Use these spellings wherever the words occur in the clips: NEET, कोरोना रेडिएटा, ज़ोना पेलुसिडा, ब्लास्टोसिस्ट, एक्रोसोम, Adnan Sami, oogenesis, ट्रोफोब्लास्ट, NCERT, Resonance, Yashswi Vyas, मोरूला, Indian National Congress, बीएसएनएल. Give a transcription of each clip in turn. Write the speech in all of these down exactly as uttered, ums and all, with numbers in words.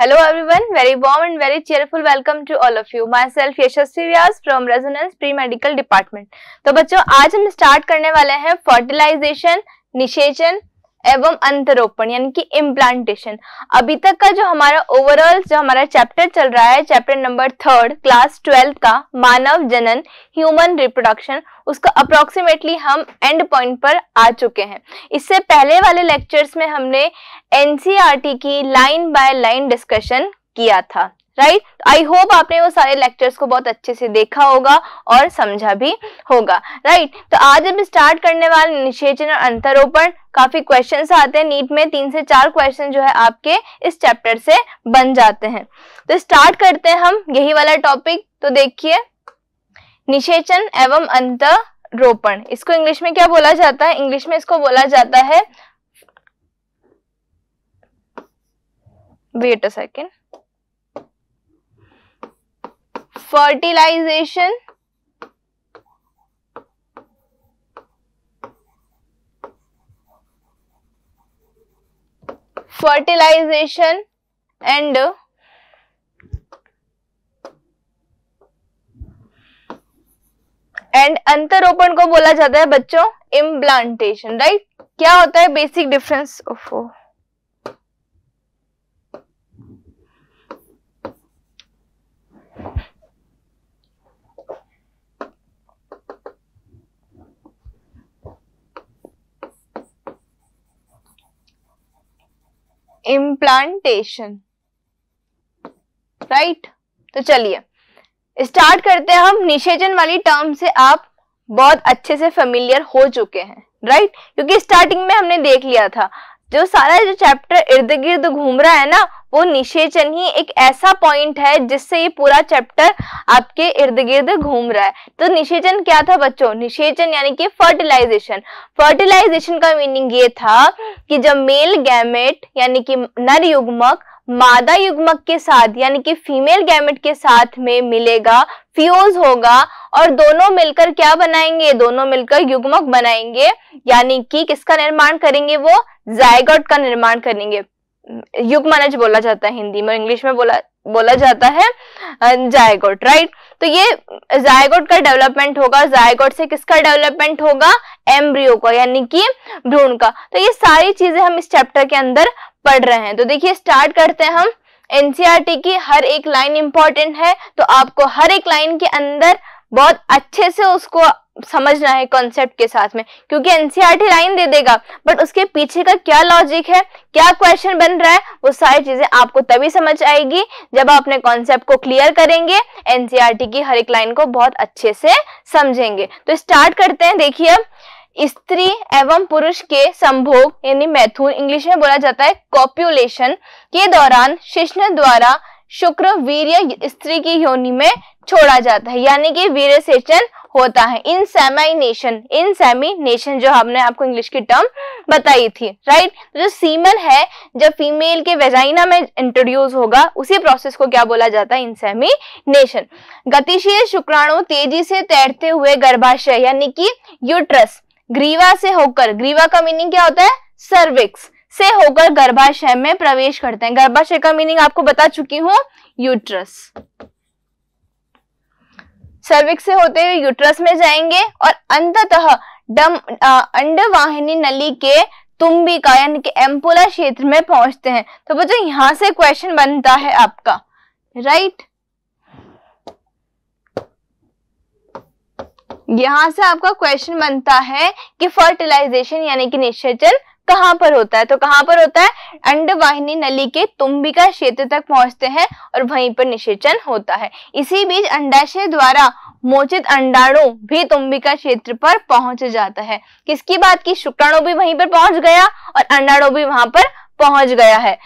Hello everyone, very warm and very cheerful welcome to all of you. Myself Yashswi Vyas from Resonance pre-medical department. तो बच्चों आज हम start करने वाले हैं फर्टिलाइजेशन, निषेचन एवं अंतरोपण यानी कि इम्प्लांटेशन। अभी तक का जो हमारा ओवरऑल जो हमारा चैप्टर चल रहा है, chapter number third class twelfth का मानव जनन ह्यूमन रिप्रोडक्शन, उसका अप्रोक्सीमेटली हम एंड पॉइंट पर आ चुके हैं। इससे पहले वाले लेक्चर्स में हमने एनसीईआरटी की लाइन बाय लाइन डिस्कशन किया था, राइट। आई होप आपने वो सारे लेक्चर्स को बहुत अच्छे से देखा होगा और समझा भी होगा, राइट right? तो आज हम स्टार्ट करने वाले निषेचन और अंतरोपण। काफी क्वेश्चंस आते हैं नीट में, तीन से चार क्वेश्चन जो है आपके इस चैप्टर से बन जाते हैं। तो स्टार्ट करते हैं हम यही वाला टॉपिक। तो देखिए, निषेचन एवं अंतरोपण, इसको इंग्लिश में क्या बोला जाता है? इंग्लिश में इसको बोला जाता है, wait a second, fertilisation fertilisation and and अंतरोपण को बोला जाता है बच्चों इम्प्लांटेशन, राइट। क्या होता है बेसिक डिफरेंस? ओफो इम्प्लांटेशन, राइट। तो चलिए स्टार्ट करते हैं हम। निषेचन वाली टर्म से आप बहुत अच्छे से फेमिलियर हो चुके हैं, राइट, क्योंकि स्टार्टिंग में हमने देख लिया था जो सारा जो चैप्टर इर्द गिर्द घूम रहा है ना, वो निषेचन ही एक ऐसा पॉइंट है जिससे ये पूरा चैप्टर आपके इर्द गिर्द घूम रहा है। तो निषेचन क्या था बच्चों? निषेचन यानी कि फर्टिलाइजेशन। फर्टिलाइजेशन का मीनिंग ये था कि जब मेल गैमेट यानी कि नर युग्मक मादा युग्मक के साथ यानी कि फीमेल गैमेट के साथ में मिलेगा, फ्यूज होगा और दोनों मिलकर क्या बनाएंगे? दोनों मिलकर युग्मक बनाएंगे, यानी कि किसका निर्माण करेंगे? वो जायगोट का निर्माण करेंगे। युग्मनज बोला जाता है हिंदी में, इंग्लिश में बोला बोला जाता है जायगोट, राइट। तो ये जायगोट का डेवलपमेंट होगा, जायगोट से किसका डेवलपमेंट होगा? एम्ब्रियो का यानी कि भ्रूण का। तो ये सारी चीजें हम इस चैप्टर के अंदर पढ़ रहे हैं। तो देखिए स्टार्ट करते हैं हम। एनसीईआरटी की हर एक लाइन इंपॉर्टेंट है, तो आपको हर एक लाइन के अंदर बहुत अच्छे से उसको समझना है कॉन्सेप्ट के साथ में, क्योंकि एनसीईआरटी लाइन दे देगा बट उसके पीछे का क्या लॉजिक है, क्या क्वेश्चन बन रहा है, वो सारी चीजें आपको तभी समझ आएगी जब आप अपने कॉन्सेप्ट को क्लियर करेंगे, एनसीईआरटी की हर एक लाइन को बहुत अच्छे से समझेंगे। तो स्टार्ट करते हैं। देखिए, स्त्री एवं पुरुष के संभोग यानी मैथुन, इंग्लिश में बोला जाता है कोप्यूलेशन, के दौरान शिश्न द्वारा शुक्र वीर्य स्त्री की योनि में छोड़ा जाता है यानी कि वीर्यसेचन होता है। इनसेमिनेशन, इनसेमिनेशन जो हमने आपको इंग्लिश की टर्म बताई थी, राइट। जो सीमन है जब फीमेल के वेजाइना में इंट्रोड्यूस होगा, उसी प्रोसेस को क्या बोला जाता है? इनसेमिनेशन। गतिशील शुक्राणु तेजी से तैरते हुए गर्भाशय यानी कि यूट्रस, ग्रीवा से होकर, ग्रीवा का मीनिंग क्या होता है? सर्विक्स से होकर गर्भाशय में प्रवेश करते हैं। गर्भाशय का मीनिंग आपको बता चुकी हूं, यूट्रस। सर्विक्स से होते हुए यूट्रस में जाएंगे और अंततः अंडवाहिनी नली के तुम्बिका यानी कि एम्पुला क्षेत्र में पहुंचते हैं। तो बच्चों यहां से क्वेश्चन बनता है आपका, राइट, यहां से आपका क्वेश्चन बनता है कि फर्टिलाइजेशन यानी कि निषेचन कहां पर होता है? तो कहां पर होता है? अंडवाहिनी नली के तुम्बिका क्षेत्र तक पहुंचते हैं और वहीं पर निषेचन होता है। इसी बीच अंडाशय द्वारा मोचित अंडाणु भी तुम्बिका क्षेत्र पर पहुंच जाता है। किसकी बात की? शुक्राणु भी वहीं पर पहुंच गया और अंडाणु भी वहां पर पहुंच गया है।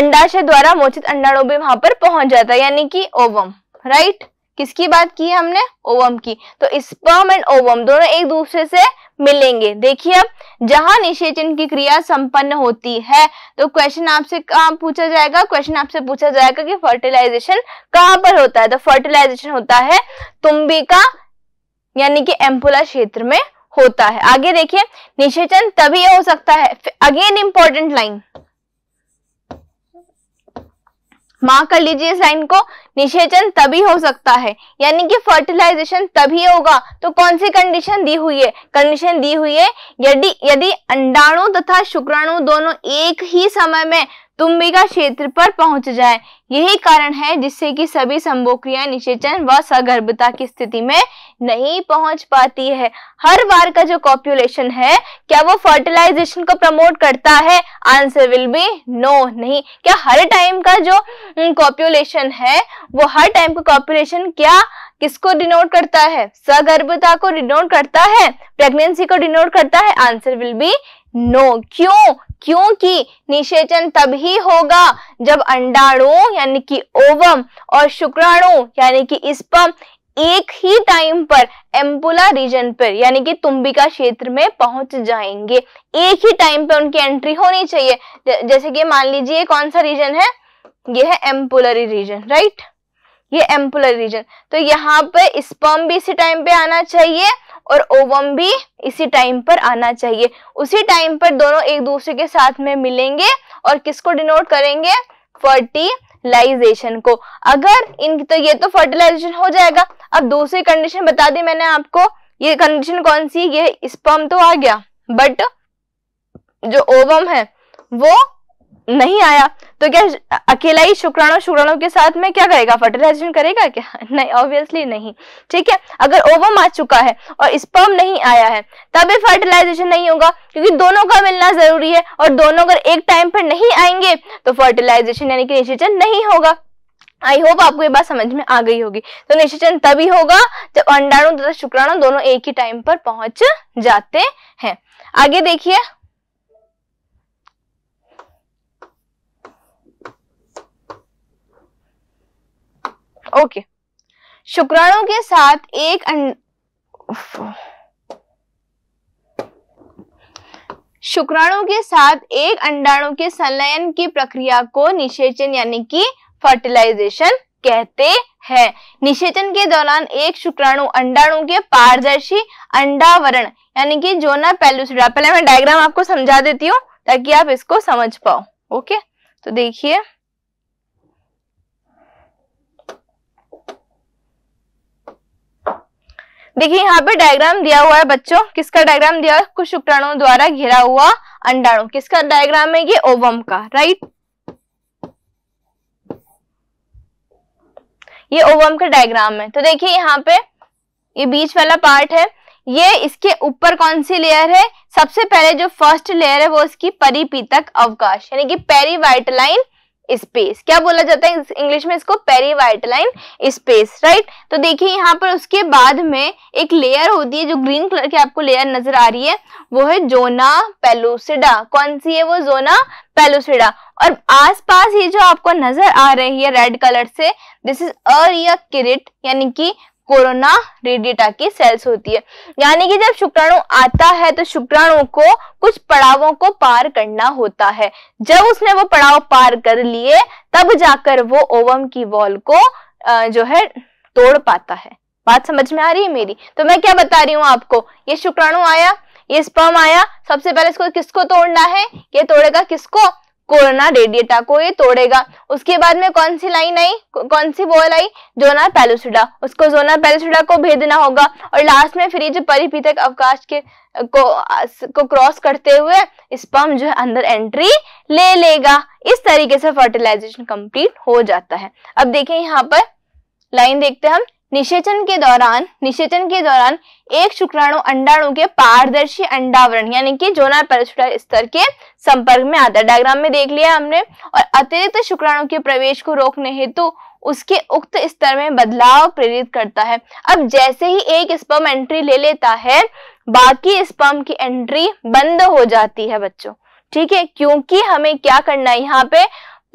अंडाशय द्वारा मोचित अंडाणु भी वहां पर पहुंच जाता है यानी कि ओवम, राइट। किसकी बात की है हमने? ओवम की। तो स्पर्म एंड ओवम दोनों एक दूसरे से मिलेंगे। देखिए अब, जहां निषेचन की क्रिया संपन्न होती है, तो क्वेश्चन आपसे कहां पूछा जाएगा? क्वेश्चन आपसे पूछा जाएगा कि फर्टिलाइजेशन कहां पर होता है? तो फर्टिलाइजेशन होता है तुम्बिका यानी कि एम्पुला क्षेत्र में होता है। आगे देखिए, निषेचन तभी हो सकता है, अगेन इंपॉर्टेंट लाइन, मां कर लीजिए इस लाइन को, निषेचन तभी हो सकता है यानी कि फर्टिलाइजेशन तभी होगा। तो कौन सी कंडीशन दी हुई है? कंडीशन दी हुई है यदि यदि अंडाणु तथा शुक्राणु दोनों एक ही समय में तुम्बिका क्षेत्र पर पहुंच जाए। यही कारण है जिससे कि सभी संभोक्रियाएं निषेचन व सगर्भता की स्थिति में नहीं पहुंच पाती है। हर बार का जो कॉपुलेशन है क्या वो फर्टिलाइजेशन को प्रमोट करता है? आंसर विल बी नो, नहीं। क्या हर टाइम का जो कॉपुलेशन है वो हर टाइम का कॉपुलेशन क्या किसको डिनोट करता है? सगर्भता को डिनोट करता है, प्रेगनेंसी को डिनोट करता है? Answer will be no. क्यों? क्योंकि निषेचन तभी होगा जब अंडाणु यानी कि ओवम और शुक्राणु यानी कि स्पर्म एक ही टाइम पर एम्पुला रीजन पर यानी कि तुम्बिका क्षेत्र में पहुंच जाएंगे। एक ही टाइम पर उनकी एंट्री होनी चाहिए। जैसे कि मान लीजिए कौन सा रीजन है, यह है एम्पुलरी रीजन, राइट, ये एम्पुलरी रीजन। तो यहाँ पर स्पर्म भी इसी टाइम पे आना चाहिए और ओवम भी इसी टाइम पर आना चाहिए। उसी टाइम पर दोनों एक दूसरे के साथ में मिलेंगे और किसको डिनोट करेंगे? फर्टिलाइजेशन को। अगर इन तो ये तो फर्टिलाइजेशन हो जाएगा। अब दूसरी कंडीशन बता दी मैंने आपको, ये कंडीशन कौन सी? ये स्पर्म तो आ गया बट जो ओवम है वो नहीं आया। तो क्या अकेला ही शुक्राणु शुक्राणु के साथ में क्या करेगा? फर्टिलाइजेशन करेगा क्या? नहीं, ऑब्वियसली नहीं। ठीक है, अगर ओवम आ चुका है और स्पर्म नहीं आया है तभी फर्टिलाइजेशन नहीं होगा, क्योंकि दोनों का मिलना जरूरी है और दोनों अगर एक टाइम पर नहीं आएंगे तो फर्टिलाइजेशन यानी कि निषेचन नहीं होगा। आई होप आपको ये बात समझ में आ गई होगी। तो निषेचन तभी होगा जब अंडाणु तथा शुक्राणु दोनों एक ही टाइम पर पहुंच जाते हैं। आगे देखिए, ओके, शुक्राणु के साथ एक अंड... शुक्राणु के साथ एक अंडाणु के संलयन की प्रक्रिया को निषेचन यानी कि फर्टिलाइजेशन कहते हैं। निषेचन के दौरान एक शुक्राणु अंडाणु के पारदर्शी अंडावरण यानी कि ज़ोना पेलुसिडा, पहले मैं डायग्राम आपको समझा देती हूँ ताकि आप इसको समझ पाओ। ओके, तो देखिए देखिए यहाँ पे डायग्राम दिया हुआ है बच्चों। किसका डायग्राम दिया हुआ है? कुछ शुक्राणुओं द्वारा घिरा हुआ अंडाणु। किसका डायग्राम है ये? ओवम का, राइट, ये ओवम का डायग्राम है। तो देखिए यहाँ पे ये बीच वाला पार्ट है, ये इसके ऊपर कौन सी लेयर है? सबसे पहले जो फर्स्ट लेयर है वो इसकी परिपीतक अवकाश यानी कि पेरिवाइटलाइन स्पेस। क्या बोला जाता है इंग्लिश में इसको? Perivitelline space, right. तो देखिए यहाँ पर उसके बाद में एक लेयर होती है, जो ग्रीन कलर की आपको लेयर नजर आ रही है वो है ज़ोना पेलुसिडा। कौन सी है वो? ज़ोना पेलुसिडा। और आसपास ये जो आपको नजर आ रही है रेड कलर से, दिस इज अरिया किरिट यानी कि कोरोना रेडिएटा की सेल्स होती है। यानी कि जब शुक्राणु आता है तो शुक्राणु को कुछ पड़ावों को पार करना होता है। जब उसने वो पड़ाव पार कर लिए तब जाकर वो ओवम की वॉल को जो है तोड़ पाता है। बात समझ में आ रही है मेरी? तो मैं क्या बता रही हूँ आपको, ये शुक्राणु आया, ये स्पर्म आया, सबसे पहले इसको किसको तोड़ना है? ये तोड़ेगा किसको? कोरोना रेडिएटा को ये तोड़ेगा। उसके बाद में कौन सी लाइन आई, कौन सी बॉल आई? ज़ोना पेलुसिडा। उसको ज़ोना पेलुसिडा को भेदना होगा और लास्ट में फिर ये जो परिपीतक अवकाश के को को क्रॉस करते हुए स्पर्म जो है अंदर एंट्री ले लेगा। इस तरीके से फर्टिलाइजेशन कंप्लीट हो जाता है। अब देखें यहाँ पर लाइन देखते हैं हम। निषेचन के दौरान निषेचन के दौरान एक शुक्राणु अंडाणु के पारदर्शी अंडावरण यानी कि ज़ोना पेलुसिडा स्तर के संपर्क में आता है। डायग्राम में देख लिया हमने। और अतिरिक्त शुक्राणु के प्रवेश को रोकने हेतु उसके उक्त स्तर में बदलाव प्रेरित करता है। अब जैसे ही एक स्पर्म एंट्री ले लेता है बाकी स्पर्म की एंट्री बंद हो जाती है बच्चों, ठीक है, क्योंकि हमें क्या करना है यहाँ पे?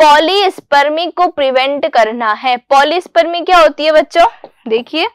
पॉलीस्पर्मी को प्रिवेंट करना है। पॉलीस्पर्मी क्या होती है बच्चों? देखिए,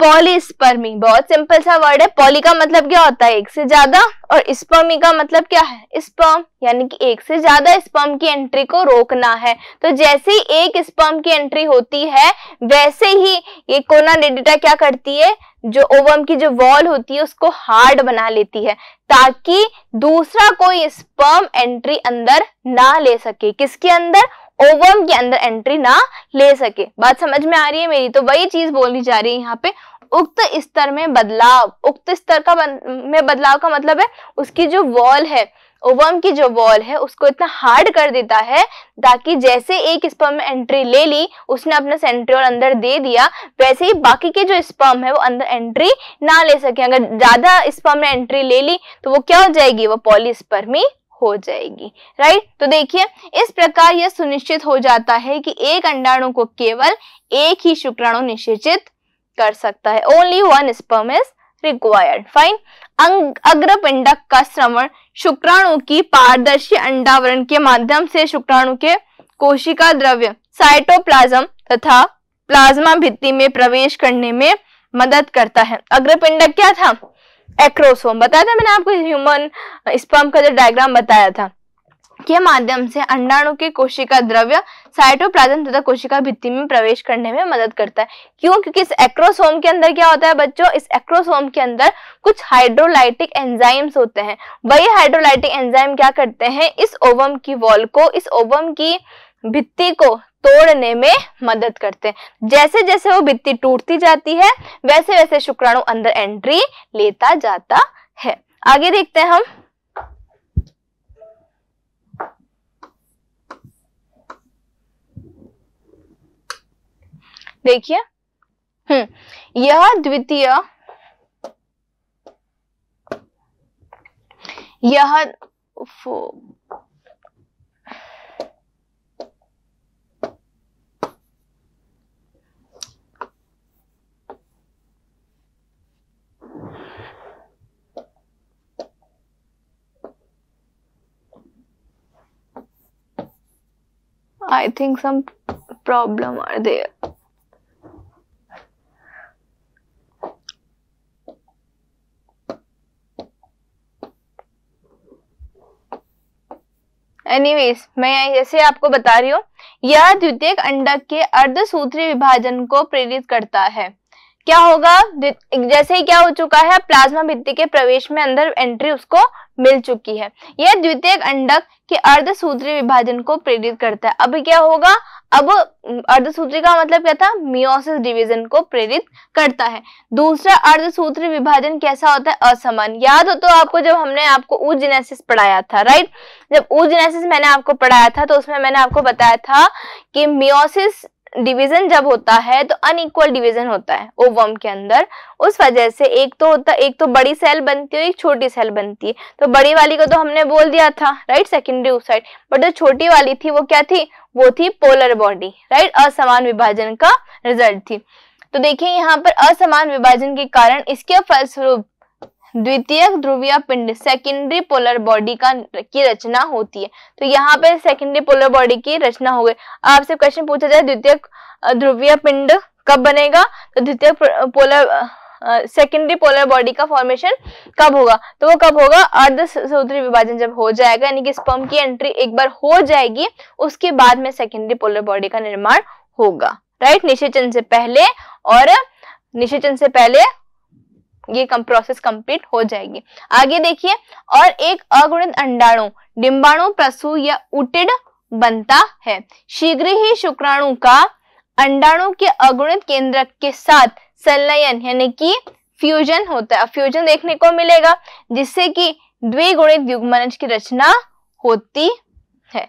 पॉलीस्पर्मी, बहुत सिंपल सा वर्ड है। पॉली का मतलब क्या होता है एक से ज्यादा, और स्पर्मी का मतलब क्या है स्पर्म, यानी कि एक से ज्यादा स्पर्म की एंट्री को रोकना है। तो जैसे ही एक स्पर्म की एंट्री होती है वैसे ही ये कोनानिडिटा क्या करती है, जो ओवम की जो वॉल होती है उसको हार्ड बना लेती है ताकि दूसरा कोई स्पर्म एंट्री अंदर ना ले सके। किसके अंदर? ओवम के अंदर एंट्री ना ले सके। बात समझ में आ रही है मेरी? तो वही चीज बोली जा रही है यहाँ पे, उक्त स्तर में बदलाव। उक्त स्तर का में बदलाव का मतलब है उसकी जो वॉल है, ओवम की जो वॉल है उसको इतना हार्ड कर देता है ताकि जैसे एक स्पर्म में एंट्री ले ली, उसने अपना सेंट्रियोल अंदर दे दिया, वैसे ही बाकी के जो स्पर्म है वो अंदर एंट्री ना ले सके। अगर ज्यादा स्पर्म ने एंट्री ले ली तो वो क्या हो जाएगी, वो पॉलीस्पर्मी हो जाएगी। राइट, तो देखिए इस प्रकार यह सुनिश्चित हो जाता है कि एक अंडाणु को केवल एक ही शुक्राणु निषेचित कर सकता है। Only one sperm is required. Fine. अग्रपिंडक का श्रवण शुक्राणु की पारदर्शी अंडावरण के माध्यम से शुक्राणु के कोशिका द्रव्य साइटोप्लाज्म तथा प्लाज्मा भित्ति में प्रवेश करने में मदद करता है। अग्रपिंडक क्या था? एक्रोसोम। बताया था मैंने आपको ह्यूमन स्पर्म का जो डायग्राम बताया था, के माध्यम से अंडाणु के कोशिका द्रव्य साइटोप्लाज्म तथा कोशिका भित्ति में प्रवेश करने में मदद करता है। क्यों? क्योंकि इस एक्रोसोम के अंदर क्या होता है बच्चों, इस एक्रोसोम के अंदर कुछ हाइड्रोलाइटिक एंजाइम्स होते हैं। वही हाइड्रोलाइटिक एंजाइम क्या करते हैं, इस ओवम की वॉल को, इस ओवम की भित्ति को तोड़ने में मदद करते हैं। जैसे जैसे वो भित्ति टूटती जाती है वैसे वैसे शुक्राणु अंदर एंट्री लेता जाता है। आगे देखते हैं हम। देखिए, हम्म यह द्वितीय यह I think some problem are there. Anyways, मैं जैसे आपको बता रही हूँ, यह द्वितीयक अंडक के अर्धसूत्री विभाजन को प्रेरित करता है। क्या होगा, जैसे ही क्या हो चुका है, प्लाज्मा भित्ति के प्रवेश में अंदर एंट्री उसको मिल चुकी है। यह द्वितीयक अंडक के अर्धसूत्री विभाजन को प्रेरित करता है। अब क्या होगा, अब अर्धसूत्री का मतलब क्या था, मियोसिस डिवीजन को प्रेरित करता है। दूसरा अर्धसूत्री विभाजन कैसा होता है, असमान। याद हो तो आपको जब हमने आपको oogenesis पढ़ाया था, राइट, जब oogenesis मैंने आपको पढ़ाया था तो उसमें मैंने आपको बताया था कि मियोसिस डिवीजन जब होता है तो अनइक्वल डिवीजन होता है ओवम के अंदर। उस वजह से एक तो होता एक तो बड़ी सेल बनती है, एक छोटी सेल बनती है। तो बड़ी वाली को तो हमने बोल दिया था, राइट, सेकेंडरी ओसाइट। बट जो छोटी वाली थी वो क्या थी, वो थी पोलर बॉडी, राइट, असमान विभाजन का रिजल्ट थी। तो देखिए यहाँ पर असमान विभाजन के कारण इसके फलस्वरूप द्वितीयक ध्रुवीय पिंड सेकेंडरी पोलर बॉडी का की रचना होती है। तो यहाँ पे सेकेंडरी पोलर बॉडी की रचना हो गई। आपसे क्वेश्चन पूछा जाए द्वितीयक ध्रुवीय पिंड कब बनेगा, तो द्वितीयक पोलर सेकेंडरी पोलर बॉडी का फॉर्मेशन कब होगा, तो वो कब होगा, अर्धसूत्री विभाजन जब हो जाएगा, यानी कि स्पर्म की एंट्री एक बार हो जाएगी, उसके बाद में सेकेंडरी पोलर बॉडी का निर्माण होगा, राइट, निषेचन से पहले। और निषेचन से पहले ये कम प्रोसेस कंप्लीट हो जाएगी। आगे देखिए, और एक अगुणित अंडाणु डिंबाणु प्रसू या उटिड बनता है। शीघ्र ही शुक्राणु का अंडाणु के अगुणित केंद्रक के साथ संलयन यानी कि फ्यूजन होता है। फ्यूजन देखने को मिलेगा जिससे कि द्विगुणित युग्मनज की रचना होती है।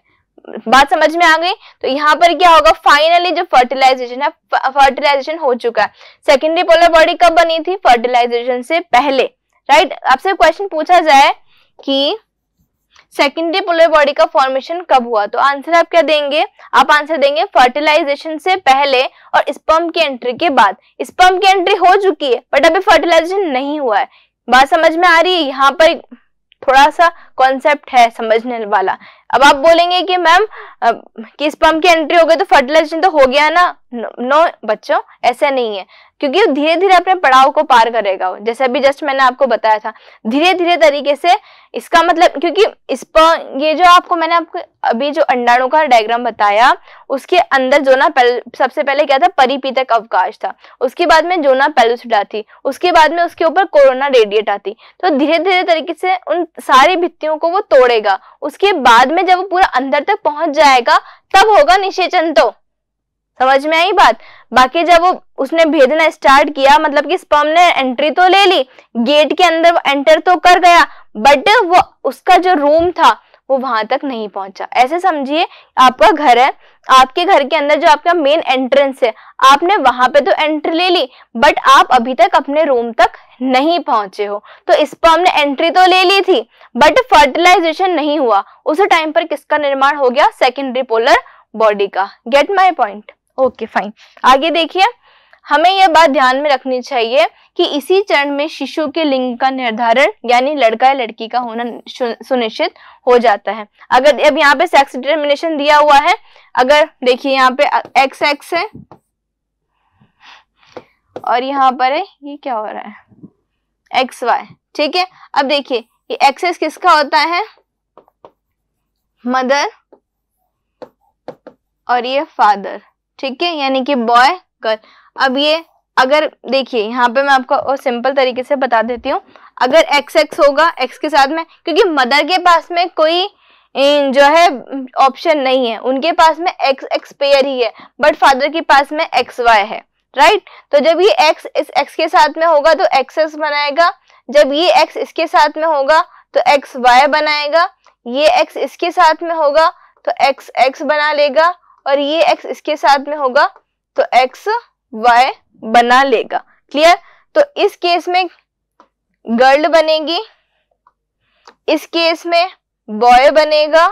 बात समझ में आ गई? तो यहाँ पर क्या होगा, फाइनली जो फर्टिलाइजेशन है, फर्टिलाइजेशन हो चुका है। सेकेंडरी पोलर बॉडी कब बनी थी, फर्टिलाइजेशन से पहले, राइट। आपसे क्वेश्चन पूछा जाए कि सेकेंडरी पोलर बॉडी का फॉर्मेशन कब हुआ, तो आंसर आप क्या देंगे, आप आंसर देंगे फर्टिलाइजेशन से पहले और स्पर्म की एंट्री के बाद। स्पर्म की एंट्री हो चुकी है बट अभी फर्टिलाइजेशन नहीं हुआ है। बात समझ में आ रही है? यहाँ पर थोड़ा सा कॉन्सेप्ट है समझने वाला। अब आप बोलेंगे कि मैम किस पंप की एंट्री हो गई तो फर्टिलाइजेशन तो हो गया ना। नो बच्चों, ऐसा नहीं है, क्योंकि धीरे धीरे अपने पड़ाव को पार करेगा वो, जैसे अभी जस्ट मैंने आपको बताया था, धीरे धीरे तरीके से। इसका मतलब क्योंकि इस पर ये जो आपको मैंने आपको अभी जो अंडाणु का डायग्राम बताया, उसके अंदर जोना पेल सबसे पहले क्या था, परिपीतक अवकाश था, उसके बाद में जोना पेलुसिडा थी, उसके बाद में उसके ऊपर कोरोना रेडिएटा थी। तो धीरे धीरे तरीके से उन सारी भित्तियों को वो तोड़ेगा, उसके बाद में जब वो पूरा अंदर तक पहुंच जाएगा तब होगा निषेचन। तो समझ में आई बात। बाकी जब वो उसने भेदना स्टार्ट किया, मतलब कि स्पर्म ने एंट्री तो ले ली, गेट के अंदर एंटर तो कर गया, बट वो उसका जो रूम था वो वहां तक नहीं पहुंचा। ऐसे समझिए आपका घर है, आपके घर के अंदर जो आपका मेन एंट्रेंस है, आपने वहां पे तो एंट्री ले ली बट आप अभी तक अपने रूम तक नहीं पहुंचे हो। तो स्पर्म ने एंट्री तो ले ली थी बट फर्टिलाइजेशन नहीं हुआ, उस टाइम पर किसका निर्माण हो गया, सेकेंडरी पोलर बॉडी का। Get my point? Okay fine. आगे देखिए, हमें यह बात ध्यान में रखनी चाहिए कि इसी चरण में शिशु के लिंग का निर्धारण यानी लड़का या लड़की का होना सुनिश्चित हो जाता है। अगर अब यहाँ पे सेक्स डिटरमिनेशन दिया हुआ है, अगर देखिए यहाँ पे एक्स एक्स है और यहाँ पर है, ये क्या हो रहा है, एक्स वाई, ठीक है। अब देखिए ये एक्सेस किसका होता है, मदर, और ये फादर, ठीक है, यानी कि बॉय गर्ल। अब ये अगर देखिए यहाँ पे मैं आपको और सिंपल तरीके से बता देती हूँ, अगर एक्स एक्स होगा, एक्स के साथ में, क्योंकि मदर के पास में कोई जो है ऑप्शन नहीं है, उनके पास में एक्स एक्स पेयर ही है, बट फादर के पास में एक्स वाई है, राइट। तो जब ये एक्स इस एक्स के साथ में होगा तो एक्स एक्स बनाएगा, जब ये एक्स इसके साथ में होगा तो एक्स वाई बनाएगा, ये एक्स इसके साथ में होगा तो एक्स एक्स बना लेगा, और ये x इसके साथ में होगा तो x y बना लेगा। क्लियर? तो इस केस में गर्ल बनेगी, इस केस में बॉय बनेगा,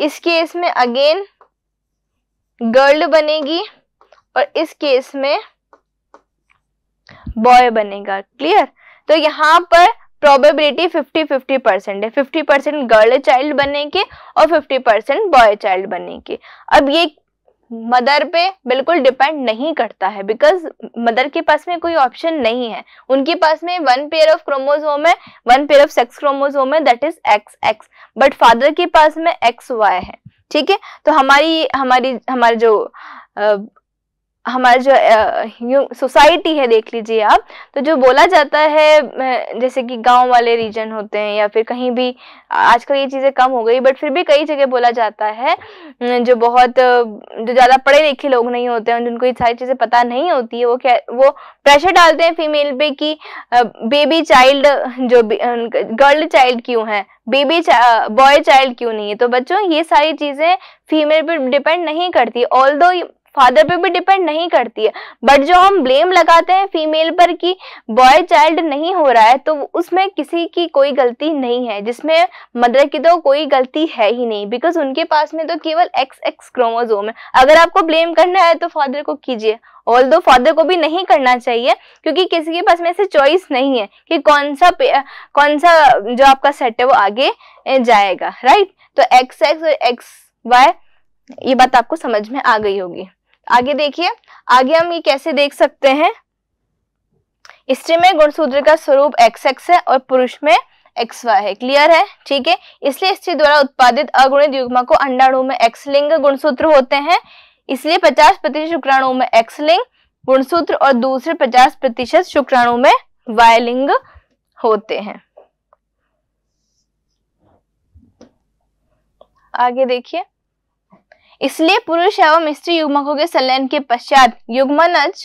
इस केस में अगेन गर्ल बनेगी और इस केस में बॉय बनेगा। क्लियर? तो यहाँ पर प्रोबेबिलिटी फिफ्टी फिफ्टी परसेंट है, फिफ्टी परसेंट गर्ल चाइल्ड बनने के और फिफ्टी परसेंट बॉय चाइल्ड बनने के। अब ये मदर पे बिल्कुल डिपेंड नहीं करता है, बिकॉज मदर के पास में कोई ऑप्शन नहीं है, उनके पास में वन पेयर ऑफ क्रोमोसोम है, one pair of sex chromosome है, that is X X, but father के पास में एक्स वाई है, ठीक है। तो हमारी हमारी हमारे जो आ, हमारा जो सोसाइटी है, देख लीजिए आप, तो जो बोला जाता है जैसे कि गांव वाले रीजन होते हैं या फिर कहीं भी, आजकल ये चीज़ें कम हो गई बट फिर भी कई जगह बोला जाता है, जो बहुत जो ज़्यादा पढ़े लिखे लोग नहीं होते हैं, जिनको ये सारी चीज़ें पता नहीं होती है, वो क्या वो प्रेशर डालते हैं फीमेल पे कि बेबी चाइल्ड जो गर्ल चाइल्ड क्यों है, बेबी बॉय चाइल्ड क्यों नहीं है। तो बच्चों ये सारी चीज़ें फीमेल पे डिपेंड नहीं करती, ऑल दो फादर पे भी डिपेंड नहीं करती है, बट जो हम ब्लेम लगाते हैं फीमेल पर कि बॉय चाइल्ड नहीं हो रहा है, तो उसमें किसी की कोई गलती नहीं है, जिसमें मदर की तो कोई गलती है ही नहीं, बिकॉज उनके पास में तो केवल एक्स एक्स क्रोमोसोम है। अगर आपको ब्लेम करना है तो फादर को कीजिए, ऑल दो फादर को भी नहीं करना चाहिए, क्योंकि किसी के पास में ऐसे चॉइस नहीं है कि कौन सा कौन सा जो आपका सेट है वो आगे जाएगा, राइट। तो एक्स एक्स और एक्स वाई, ये बात आपको समझ में आ गई होगी। आगे देखिए, आगे हम ये कैसे देख सकते हैं, स्त्री में गुणसूत्र का स्वरूप एक्स एक्स है और पुरुष में एक्स वाई है, क्लियर है, ठीक है। इसलिए स्त्री द्वारा उत्पादित अगुणित युग्मक को अंडाणु में एक्स लिंग गुणसूत्र होते हैं, इसलिए पचास प्रतिशत शुक्राणु में एक्स लिंग गुणसूत्र और दूसरे पचास प्रतिशत शुक्राणु में वाई लिंग होते हैं। आगे देखिए, इसलिए पुरुष एवं स्त्री युग्मकों के संलयन के पश्चात युग्मनज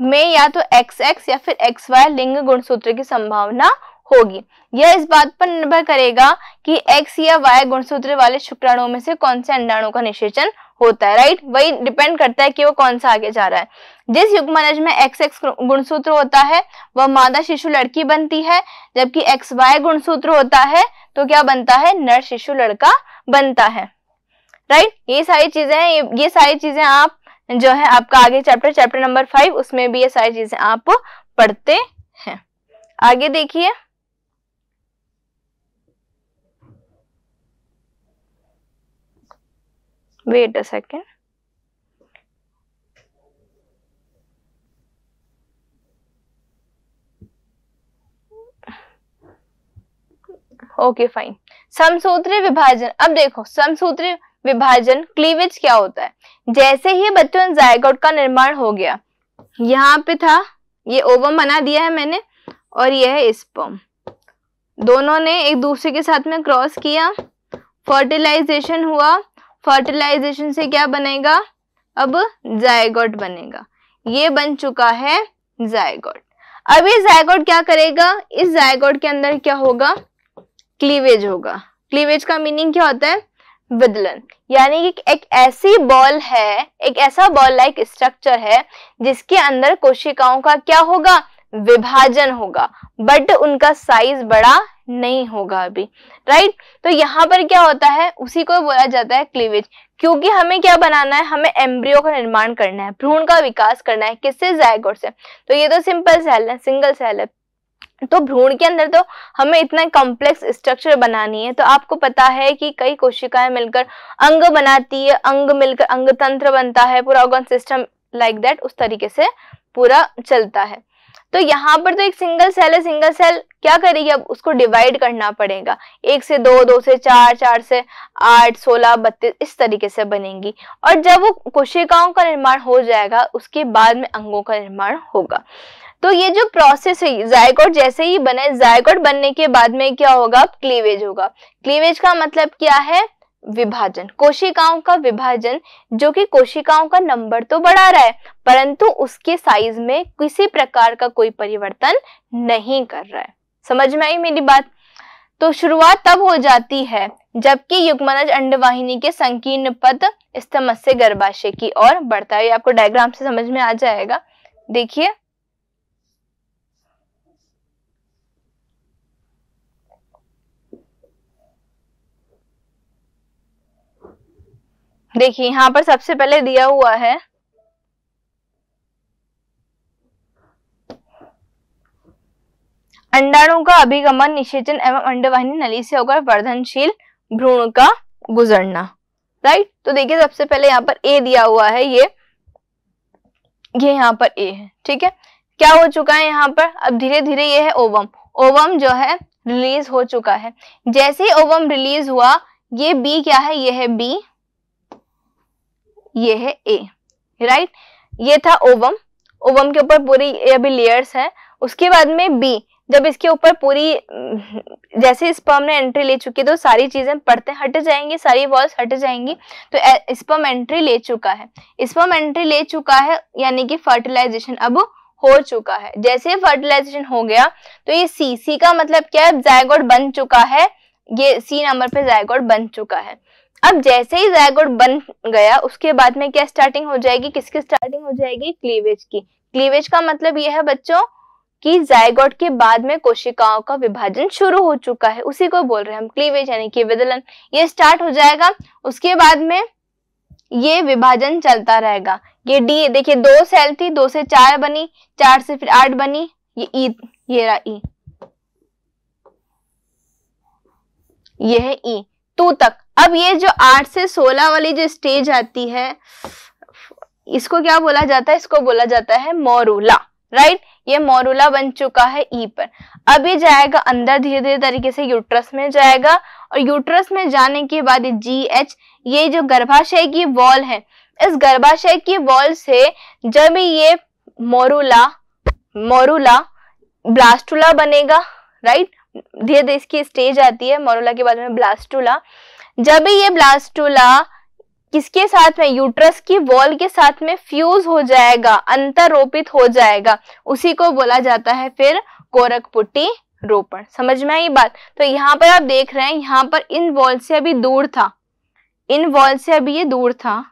में या तो एक्स एक्स या फिर एक्स वाई लिंग गुणसूत्र की संभावना होगी। यह इस बात पर निर्भर करेगा कि एक्स या वाई गुणसूत्र वाले शुक्राणुओं में से कौन से अंडाणु का निषेचन होता है, राइट। वही डिपेंड करता है कि वो कौन सा आगे जा रहा है। जिस युग्मनज में एक्स एक्स गुणसूत्र होता है वह मादा शिशु लड़की बनती है, जबकि एक्स वाई गुणसूत्र होता है तो क्या बनता है, नर शिशु लड़का बनता है, राइट right? ये सारी चीजें हैं, ये, ये सारी चीजें आप जो है आपका आगे चैप्टर चैप्टर नंबर फाइव उसमें भी ये सारी चीजें आप पढ़ते हैं। आगे देखिए, wait a second. Okay fine, समसूत्री विभाजन। अब देखो समसूत्री विभाजन क्लीवेज क्या होता है। जैसे ही बच्चों जायगोट का निर्माण हो गया, यहाँ पे था ये ओवम बना दिया है मैंने और ये है स्पर्म, दोनों ने एक दूसरे के साथ में क्रॉस किया, फर्टिलाइजेशन हुआ, फर्टिलाइजेशन से क्या बनेगा, अब जायगोट बनेगा। ये बन चुका है जायगोट। अब ये जायगोट क्या करेगा, इस जायगोट के अंदर क्या होगा, क्लीवेज होगा। क्लीवेज का मीनिंग क्या होता है, विदलन। यानी कि एक ऐसी बॉल है, एक ऐसा बॉल लाइक स्ट्रक्चर है जिसके अंदर कोशिकाओं का क्या होगा, विभाजन होगा, बट उनका साइज बड़ा नहीं होगा अभी, राइट। तो यहाँ पर क्या होता है, उसी को बोला जाता है क्लीवेज। क्योंकि हमें क्या बनाना है, हमें एम्ब्रियो का निर्माण करना है, भ्रूण का विकास करना है, किससे, जायगोट से। तो ये तो सिंपल सेल है, सिंगल सेल है, तो भ्रूण के अंदर तो हमें इतना कॉम्प्लेक्स स्ट्रक्चर बनानी है। तो आपको पता है कि कई कोशिकाएं मिलकर अंग बनाती है, अंग मिलकर अंग तंत्र बनता है, पूरा ऑर्गन सिस्टम लाइक दैट, उस तरीके से पूरा चलता है। तो यहाँ पर तो एक सिंगल सेल है, सिंगल सेल क्या करेगी, अब उसको डिवाइड करना पड़ेगा, एक से दो, दो से चार, चार से आठ, सोलह, बत्तीस, इस तरीके से बनेगी। और जब वो कोशिकाओं का निर्माण हो जाएगा उसके बाद में अंगों का निर्माण होगा। तो ये जो प्रोसेस है, जायगोट जैसे ही बने, जायगोट बनने के बाद में क्या होगा, क्लीवेज होगा। क्लीवेज का मतलब क्या है, विभाजन, कोशिकाओं का विभाजन, जो कि कोशिकाओं का नंबर तो बढ़ा रहा है परंतु उसके साइज में किसी प्रकार का कोई परिवर्तन नहीं कर रहा है। समझ में आई मेरी बात। तो शुरुआत तब हो जाती है जबकि युग्मनज अंडवाहिनी के संकीर्ण पथ स्तमज से गर्भाशय की ओर बढ़ता है। आपको डायग्राम से समझ में आ जाएगा। देखिए देखिए यहाँ पर सबसे पहले दिया हुआ है, अंडाणु का अभिगमन निषेचन एवं अंडवाहिनी नली से होकर वर्धनशील भ्रूण का गुजरना, राइट। तो देखिए सबसे पहले यहाँ पर ए दिया हुआ है, ये ये यहाँ पर ए है, ठीक है। क्या हो चुका है यहाँ पर, अब धीरे धीरे ये है ओवम, ओवम जो है रिलीज हो चुका है। जैसे ही ओवम रिलीज हुआ, ये बी क्या है, ये है बी, ये है ए, राइट। ये था ओवम, ओवम के ऊपर पूरी अभी लेयर्स है। उसके बाद में बी, जब इसके ऊपर पूरी जैसे स्पर्म ने एंट्री ले चुकी है तो सारी चीजें पड़ते हट जाएंगी, सारी वॉल्स हट जाएंगी। तो स्पर्म एंट्री ले चुका है, स्पर्म एंट्री ले चुका है यानी कि फर्टिलाइजेशन अब हो चुका है। जैसे फर्टिलाइजेशन हो गया तो ये सी, सी का मतलब क्या है, जायगोट बन चुका है। ये सी नंबर पे जायगोट बन चुका है। अब जैसे ही जायगोट बन गया उसके बाद में क्या स्टार्टिंग हो जाएगी, किसकी स्टार्टिंग हो जाएगी, क्लीवेज की। क्लीवेज का मतलब यह है बच्चों कि जायगोट के बाद में कोशिकाओं का विभाजन शुरू हो चुका है, उसी को बोल रहे हैं हम क्लीवेज यानी कि विदलन। ये स्टार्ट हो जाएगा, उसके बाद में ये विभाजन चलता रहेगा। ये डी देखिए, दो सेल थी, दो से चार बनी, चार से फिर आठ बनी, ये ई, ये रहा ई, ये है ई टू तक। अब ये जो आठ से सोलह वाली जो स्टेज आती है इसको क्या बोला जाता है, इसको बोला जाता है मोरूला, राइट। ये मोरूला बन चुका है ई पर। अब ये जाएगा अंदर धीरे धीरे तरीके से यूट्रस में जाएगा और यूट्रस में जाने के बाद जी एच, ये जो गर्भाशय की वॉल है, इस गर्भाशय की वॉल से जब ये मोरूला मोरूला ब्लास्टुला बनेगा, राइट। धीरे धीरे इसकी स्टेज आती है, मोरूला के बाद में ब्लास्टुला। जब ये ब्लास्टुला किसके साथ में, यूट्रस की वॉल के साथ में फ्यूज हो जाएगा, अंतरोपित हो जाएगा, उसी को बोला जाता है फिर कोरकपुटी रोपण। समझ में आई बात। तो यहाँ पर आप देख रहे हैं, यहाँ पर इन वॉल से अभी दूर था, इन वॉल से अभी ये दूर था,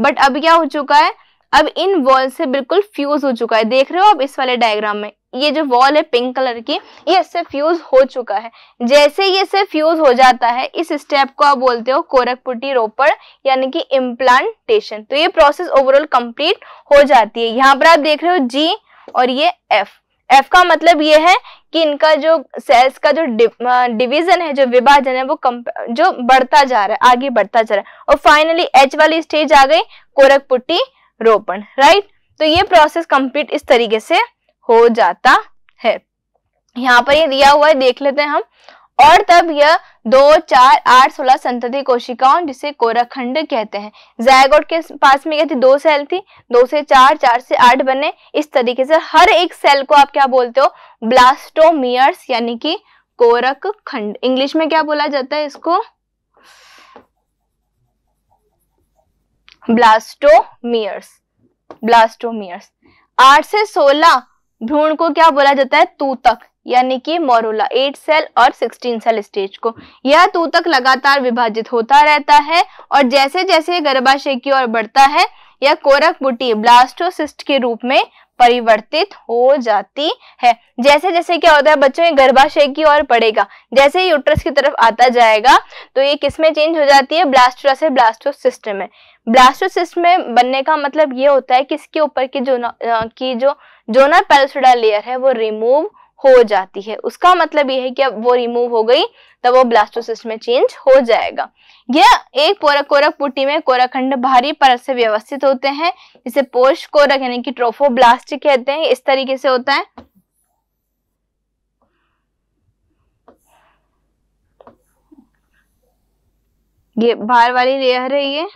बट अब क्या हो चुका है, अब इन वॉल से बिल्कुल फ्यूज हो चुका है। देख रहे हो आप इस वाले डायग्राम में, ये जो वॉल है पिंक कलर की, ये इससे फ्यूज हो चुका है। जैसे ये इससे फ्यूज हो जाता है, इस स्टेप को आप बोलते हो कोरकपुटी रोपण यानी कि इम्प्लांटेशन। तो ये प्रोसेस ओवरऑल कंप्लीट हो जाती है। यहाँ पर आप देख रहे हो जी और ये एफ, एफ का मतलब ये है कि इनका जो सेल्स का जो डिवीजन है, जो विभाजन है, वो जो बढ़ता जा रहा है, आगे बढ़ता जा रहा है। और फाइनली एच वाली स्टेज आ गई, कोरक पुट्टी रोपण, राइट। तो ये प्रोसेस कंप्लीट इस तरीके से हो जाता है। यहाँ पर ये दिया हुआ है, देख लेते हैं हम। और तब यह दो चार आठ सोलह संतति कोशिकाओं, जिसे कोराखंड कहते हैं, जायगोट के पास में क्या थी, दो सेल थी, दो से चार, चार से आठ बने। इस तरीके से हर एक सेल को आप क्या बोलते हो, ब्लास्टोमियर्स, यानी कि कोरकखंड। इंग्लिश में क्या बोला जाता है इसको, ब्लास्टोमियर्स, ब्लास्टोमियर्स। आठ से सोलह भ्रूण को क्या बोला जाता है, तूतक, यानी कि मोरूला। आठ सेल और सोलह सेल स्टेज को यह तूतक लगातार विभाजित होता रहता है, और जैसे जैसे गर्भाशय की ओर बढ़ता है, यह कोरकबुटी ब्लास्टोसिस्ट के रूप में परिवर्तित हो जाती है। जैसे जैसे क्या होता है बच्चों, ये गर्भाशय की ओर बढ़ेगा, जैसे यूट्रस की तरफ आता जाएगा, तो ये किसमें चेंज हो जाती है, ब्लास्टुला से ब्लास्टोसिस्ट में। ब्लास्टोसिस्ट में बनने का मतलब ये होता है कि इसके ऊपर की जो की जो जोनल पेरिसोडल लेयर है वो रिमूव हो जाती है। उसका मतलब यह है कि अब वो रिमूव हो गई, तब वो ब्लास्टोसिस्ट में चेंज हो जाएगा। यह एक पोरक कोरक पुट्टी में कोराखंड भारी परत से व्यवस्थित होते हैं, जिसे पोस्ट कोरक यानी कि ट्रोफोब्लास्ट कहते हैं। इस तरीके से होता है। ये बाहर वाली लेयर है ये,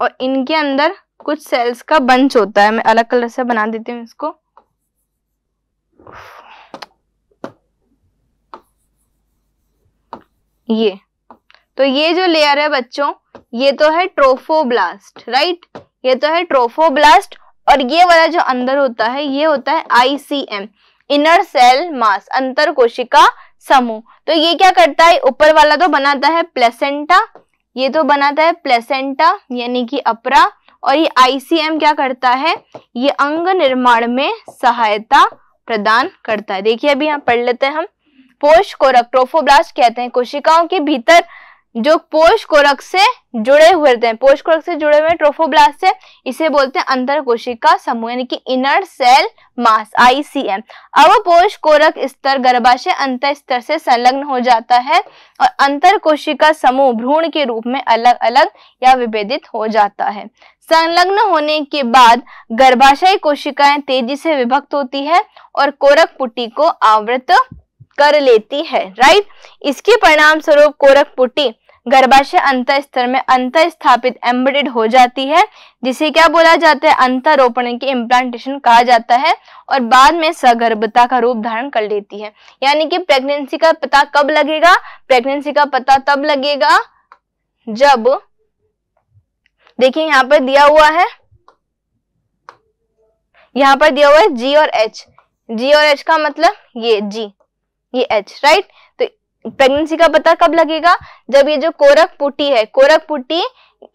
और इनके अंदर कुछ सेल्स का बंच होता है। मैं अलग कलर से बना देती हूँ इसको। ये तो ये जो लेयर है बच्चों, ये तो है ट्रोफोब्लास्ट, राइट, ये तो है ट्रोफोब्लास्ट। और ये वाला जो अंदर होता है, ये होता है आईसीएम, इनर सेल मास, अंतर कोशिका समूह। तो ये क्या करता है, ऊपर वाला तो बनाता है प्लेसेंटा, ये तो बनाता है प्लेसेंटा यानी कि अपरा, और ये आईसीएम क्या करता है, ये अंग निर्माण में सहायता प्रदान करता है। देखिए अभी यहाँ पढ़ लेते हैं हम। पोष कोरक ट्रोफोब्लास्ट कहते हैं कोशिकाओं के भीतर जो पोष कोरक से जुड़े हुए रहते हैं, पोष कोरक से जुड़े हुए ट्रोफोब्लास्ट है, इसे बोलते हैं अंतर कोशिका समूह यानी कि इनर सेल मास, आईसीएम। अब पोष कोरक स्तर गर्भाशय अंतर स्तर से संलग्न हो जाता है, और अंतर कोशिका समूह भ्रूण के रूप में अलग अलग या विभेदित हो जाता है। संलग्न होने के बाद गर्भाशय कोशिकाएं तेजी से विभक्त होती है और कोरक पुट्टी को आवृत कर लेती है, राइट। इसके परिणाम स्वरूप कोरक पुट्टी गर्भाशय अंतर स्तर में अंतर स्थापित एम्बेडेड हो जाती है, जिसे क्या बोला जाता है, अंतरोपण के इम्प्लांटेशन कहा जाता है, और बाद में सगर्भता का रूप धारण कर लेती है। यानी कि प्रेगनेंसी का पता कब लगेगा, प्रेगनेंसी का पता तब लगेगा जब, देखिए यहाँ पर दिया हुआ है, यहाँ पर दिया हुआ है जी और एच। जी और एच का मतलब ये जी, ये एच, राइट। तो प्रेगनेंसी का पता कब लगेगा, जब ये जो कोरक पुट्टी है, कोरक पुट्टी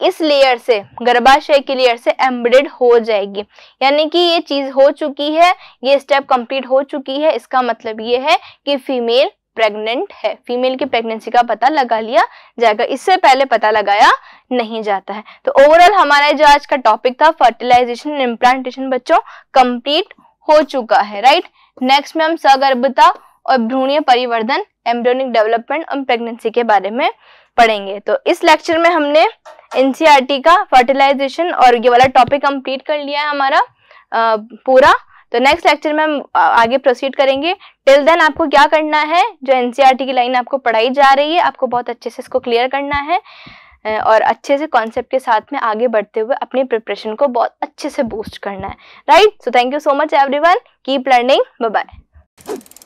इस लेयर से, गर्भाशय की लेयर से एम्बेडेड हो जाएगी, यानी कि ये चीज हो चुकी है, ये स्टेप कंप्लीट हो चुकी है। इसका मतलब ये है कि फीमेल प्रेग्नेंट है, फीमेल की प्रेगनेंसी का पता लगा लिया जाएगा, इससे पहले पता लगाया नहीं जाता है। तो ओवरऑल हमारा जो आज का टॉपिक था, फर्टिलाइजेशन एंड इम्प्लांटेशन, बच्चों कंप्लीट हो चुका है, राइट। नेक्स्ट में हम सगर्भता और भ्रूणीय परिवर्धन, एम्ब्रियोनिक डेवलपमेंट और प्रेगनेंसी के बारे में पढ़ेंगे। तो इस लेक्चर में हमने एनसीईआरटी का फर्टिलाइजेशन और ये वाला टॉपिक कंप्लीट कर लिया है हमारा आ, पूरा। तो नेक्स्ट लेक्चर में हम आगे प्रोसीड करेंगे। टिल देन आपको क्या करना है, जो एनसीईआरटी की लाइन आपको पढ़ाई जा रही है, आपको बहुत अच्छे से इसको क्लियर करना है, और अच्छे से कॉन्सेप्ट के साथ में आगे बढ़ते हुए अपनी प्रिपरेशन को बहुत अच्छे से बूस्ट करना है, right. So thank you so much everyone, keep learning, bye bye.